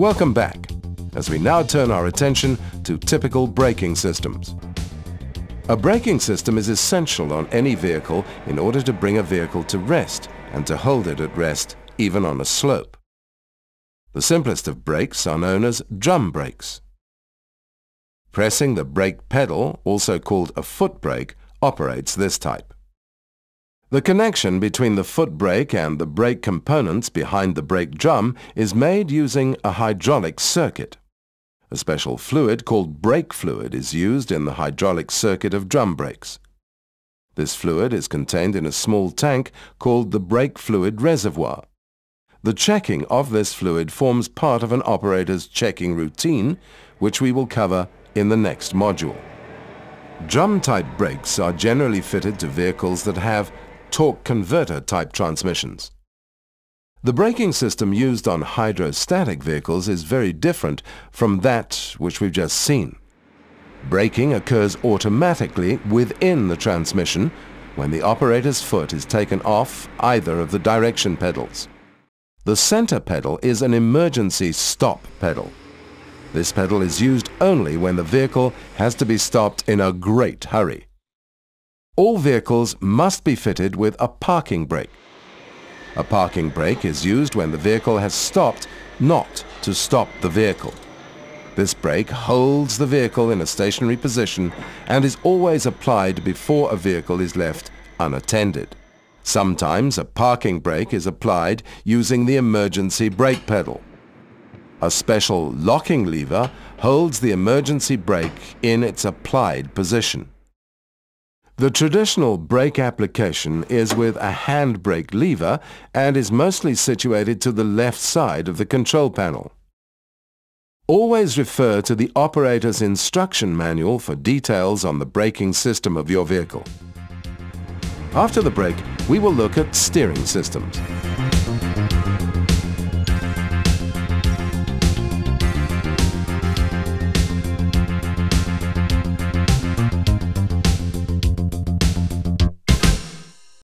Welcome back, as we now turn our attention to typical braking systems. A braking system is essential on any vehicle in order to bring a vehicle to rest and to hold it at rest even on a slope. The simplest of brakes are known as drum brakes. Pressing the brake pedal, also called a foot brake, operates this type. The connection between the foot brake and the brake components behind the brake drum is made using a hydraulic circuit. A special fluid called brake fluid is used in the hydraulic circuit of drum brakes. This fluid is contained in a small tank called the brake fluid reservoir. The checking of this fluid forms part of an operator's checking routine, which we will cover in the next module. Drum-type brakes are generally fitted to vehicles that have torque converter-type transmissions. The braking system used on hydrostatic vehicles is very different from that which we've just seen. Braking occurs automatically within the transmission when the operator's foot is taken off either of the direction pedals. The center pedal is an emergency stop pedal. This pedal is used only when the vehicle has to be stopped in a great hurry. All vehicles must be fitted with a parking brake. A parking brake is used when the vehicle has stopped, not to stop the vehicle. This brake holds the vehicle in a stationary position and is always applied before a vehicle is left unattended. Sometimes a parking brake is applied using the emergency brake pedal. A special locking lever holds the emergency brake in its applied position. The traditional brake application is with a hand brake lever and is mostly situated to the left side of the control panel. Always refer to the operator's instruction manual for details on the braking system of your vehicle. After the break, we will look at steering systems.